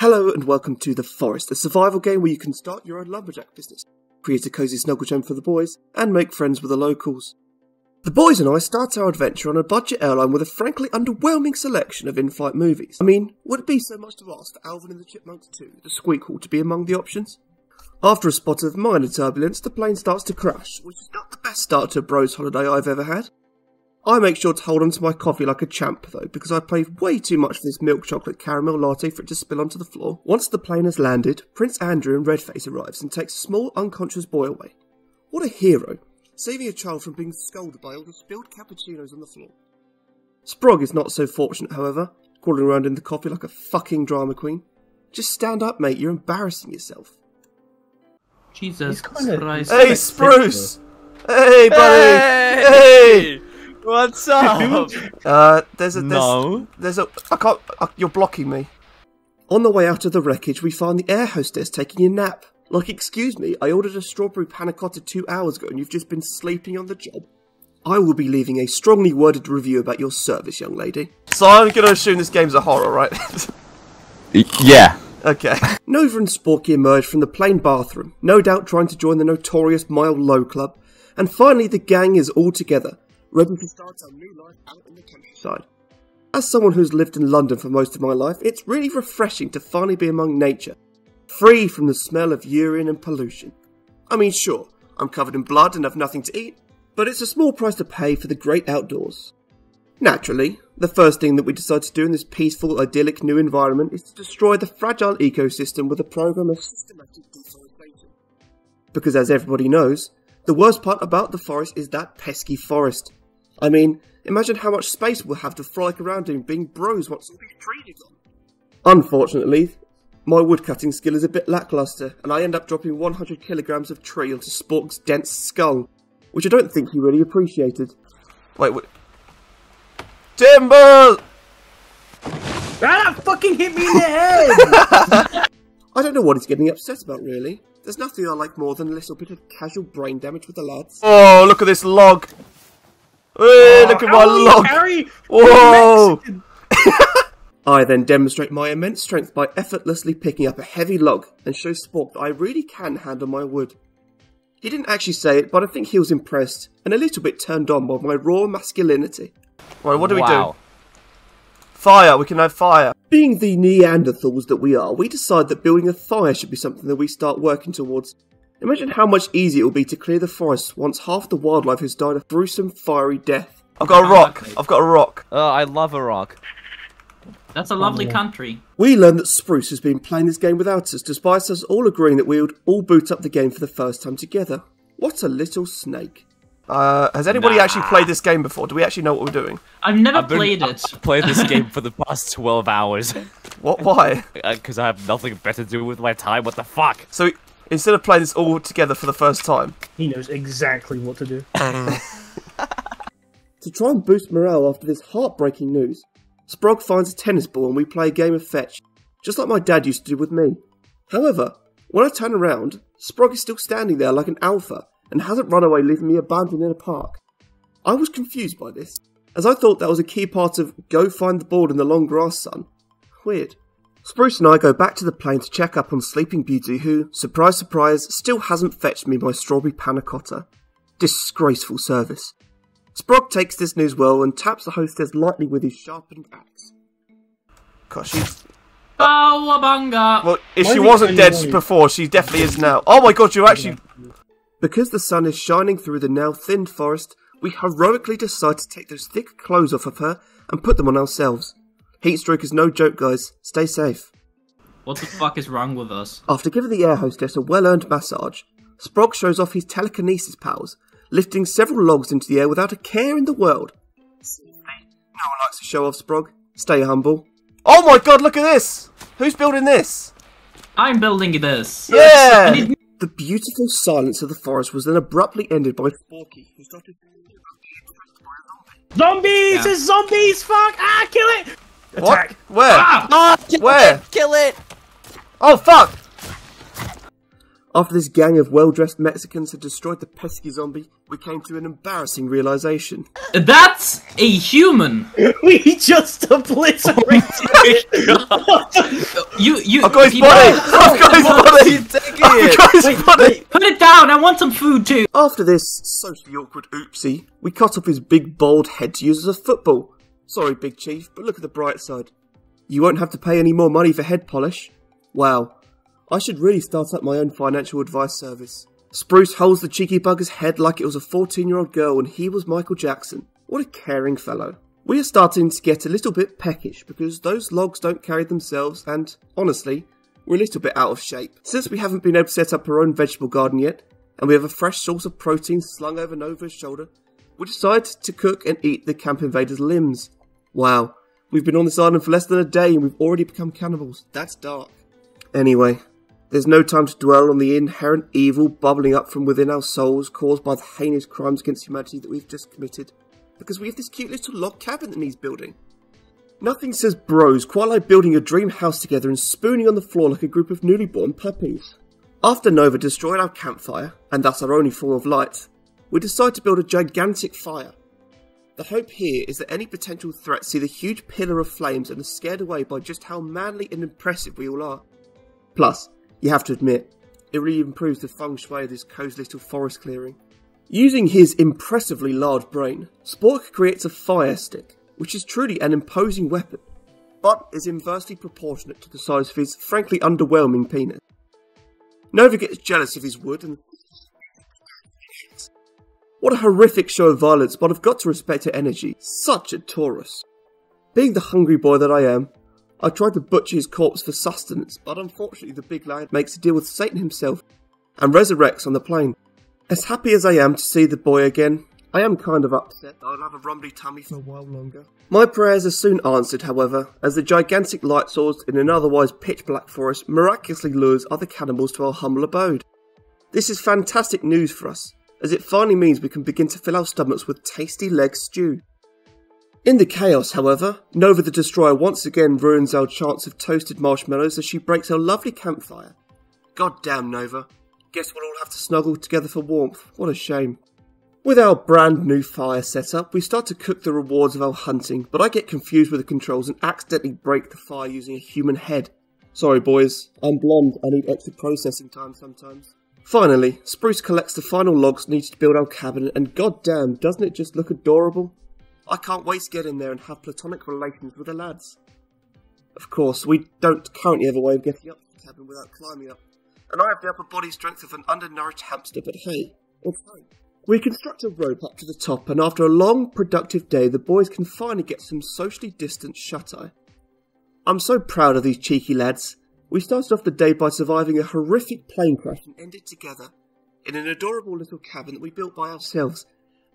Hello and welcome to The Forest, a survival game where you can start your own lumberjack business, create a cosy snuggle gem for the boys, and make friends with the locals. The boys and I start our adventure on a budget airline with a frankly underwhelming selection of in-flight movies. I mean, would it be so much to ask for Alvin and the Chipmunks 2, the Squeak Hall, to be among the options? After a spot of minor turbulence, the plane starts to crash, which is not the best start to a bros holiday I've ever had. I make sure to hold on to my coffee like a champ though, because I paid way too much for this milk chocolate caramel latte for it to spill onto the floor. Once the plane has landed, Prince Andrew and Redface arrives and takes a small unconscious boy away. What a hero, saving a child from being scolded by all the spilled cappuccinos on the floor. Sprog is not so fortunate however, crawling around in the coffee like a fucking drama queen. Just stand up mate, you're embarrassing yourself. Jesus Christ. Hey Spruce! Hey buddy! Hey! What's up? You're blocking me. On the way out of the wreckage, we find the air hostess taking a nap. Like, excuse me, I ordered a strawberry panna cotta 2 hours ago and you've just been sleeping on the job. I will be leaving a strongly worded review about your service, young lady. So I'm gonna assume this game's a horror, right? Yeah. Okay. Nova and Sporky emerge from the plain bathroom, no doubt trying to join the notorious Mile Low Club. And finally, the gang is all together, ready to start our new life out in the countryside. As someone who's lived in London for most of my life, it's really refreshing to finally be among nature, free from the smell of urine and pollution. I mean sure, I'm covered in blood and have nothing to eat, but it's a small price to pay for the great outdoors. Naturally, the first thing that we decide to do in this peaceful, idyllic new environment is to destroy the fragile ecosystem with a program of systematic deforestation. Because as everybody knows, the worst part about the forest is that pesky forest. I mean, imagine how much space we'll have to frolic around in being bros once all these trees are gone. Unfortunately, my woodcutting skill is a bit lackluster, and I end up dropping 100 kilograms of tree onto Spork's dense skull, which I don't think he really appreciated. Wait, what? Timber! That fucking hit me in the head! I don't know what he's getting upset about, really. There's nothing I like more than a little bit of casual brain damage with the lads. Oh, look at this log! Hey, look at my log! Whoa! I then demonstrate my immense strength by effortlessly picking up a heavy log and show Spork that I really can handle my wood. He didn't actually say it, but I think he was impressed and a little bit turned on by my raw masculinity. Right, what do we do? Fire! We can have fire! Being the Neanderthals that we are, we decide that building a fire should be something that we start working towards. Imagine how much easier it will be to clear the forest once half the wildlife has died a gruesome fiery death. I've got a rock! I've got a rock! Oh, I love a rock. That's a lovely country. We learn that Spruce has been playing this game without us, despite us all agreeing that we would all boot up the game for the first time together. What a little snake. Has anybody actually played this game before? Do we actually know what we're doing? I've never played it. I've played this game for the past 12 hours. What? Why? Because I have nothing better to do with my time, what the fuck? So, instead of playing this all together for the first time... He knows exactly what to do. To try and boost morale after this heartbreaking news, Sprog finds a tennis ball and we play a game of fetch, just like my dad used to do with me. However, when I turn around, Sprog is still standing there like an alpha, and hasn't run away leaving me abandoned in a park. I was confused by this, as I thought that was a key part of go find the ball in the long grass, son. Weird. Spruce and I go back to the plane to check up on Sleeping Beauty who, surprise surprise, still hasn't fetched me my strawberry panna cotta. Disgraceful service. Sprog takes this news well and taps the hostess lightly with his sharpened axe. Gosh, she's... Cowabunga! Well, if she wasn't dead before, she definitely is now. Oh my god, you're actually... Because the sun is shining through the now thinned forest, we heroically decide to take those thick clothes off of her and put them on ourselves. Heatstroke is no joke, guys. Stay safe. What the fuck is wrong with us? After giving the air hostess a well-earned massage, Sprog shows off his telekinesis powers, lifting several logs into the air without a care in the world. No one likes to show off, Sprog. Stay humble. Oh my god, look at this! Who's building this? I'm building this. Yeah! The beautiful silence of the forest was then abruptly ended by Sporky, who started zombies! There's zombies! Fuck! Ah! Kill it! Attack! What? Where? Ah! Where? Kill it! Oh fuck! After this gang of well-dressed Mexicans had destroyed the pesky zombie, we came to an embarrassing realization. That's a human! We just obliterated it! I've got his body! I've got his body! Take it! I've got his body! Put it down! I want some food too! After this socially awkward oopsie, we cut off his big bald head to use as a football. Sorry, Big Chief, but look at the bright side. You won't have to pay any more money for head polish. Wow. I should really start up my own financial advice service. Spruce holds the cheeky bugger's head like it was a 14-year-old girl and he was Michael Jackson. What a caring fellow. We are starting to get a little bit peckish because those logs don't carry themselves and, honestly, we're a little bit out of shape. Since we haven't been able to set up our own vegetable garden yet, and we have a fresh source of protein slung over Nova's shoulder, we decided to cook and eat the camp invaders' limbs. Wow, we've been on this island for less than a day and we've already become cannibals. That's dark. Anyway. There's no time to dwell on the inherent evil bubbling up from within our souls caused by the heinous crimes against humanity that we've just committed, because we have this cute little log cabin that needs building. Nothing says bros quite like building your dream house together and spooning on the floor like a group of newly born puppies. After Nova destroyed our campfire, and thus our only form of light, we decide to build a gigantic fire. The hope here is that any potential threats see the huge pillar of flames and are scared away by just how manly and impressive we all are. Plus, you have to admit, it really improves the feng shui of this cozy little forest clearing. Using his impressively large brain, Spork creates a fire stick, which is truly an imposing weapon, but is inversely proportionate to the size of his frankly underwhelming penis. Nova gets jealous of his wood and... What a horrific show of violence, but I've got to respect her energy. Such a Taurus. Being the hungry boy that I am, I tried to butcher his corpse for sustenance, but unfortunately the big lad makes a deal with Satan himself and resurrects on the plain. As happy as I am to see the boy again, I am kind of upset I'll have a rumbly tummy for a while longer. My prayers are soon answered, however, as the gigantic light source in an otherwise pitch-black forest miraculously lures other cannibals to our humble abode. This is fantastic news for us, as it finally means we can begin to fill our stomachs with tasty leg stew. In the chaos, however, Nova the Destroyer once again ruins our chance of toasted marshmallows as she breaks our lovely campfire. God damn, Nova. Guess we'll all have to snuggle together for warmth. What a shame. With our brand new fire set up, we start to cook the rewards of our hunting, but I get confused with the controls and accidentally break the fire using a human head. Sorry boys, I'm blonde, I need extra processing time sometimes. Finally, Spruce collects the final logs needed to build our cabin, and god damn, doesn't it just look adorable? I can't wait to get in there and have platonic relations with the lads. Of course, we don't currently have a way of getting up to the cabin without climbing up, and I have the upper body strength of an undernourished hamster, but hey, it's fine. We construct a rope up to the top, and after a long, productive day, the boys can finally get some socially distanced shut-eye. I'm so proud of these cheeky lads. We started off the day by surviving a horrific plane crash and ended together in an adorable little cabin that we built by ourselves,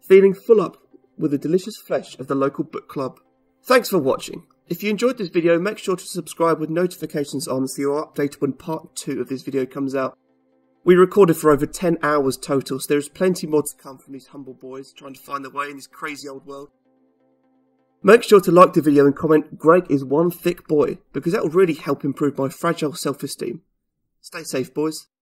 feeling full up with the delicious flesh of the local book club. Thanks for watching. If you enjoyed this video, make sure to subscribe with notifications on so you are updated when part 2 of this video comes out. We recorded for over 10 hours total, so there is plenty more to come from these humble boys trying to find their way in this crazy old world. Make sure to like the video and comment Greg is one thick boy, because that will really help improve my fragile self-esteem. Stay safe, boys.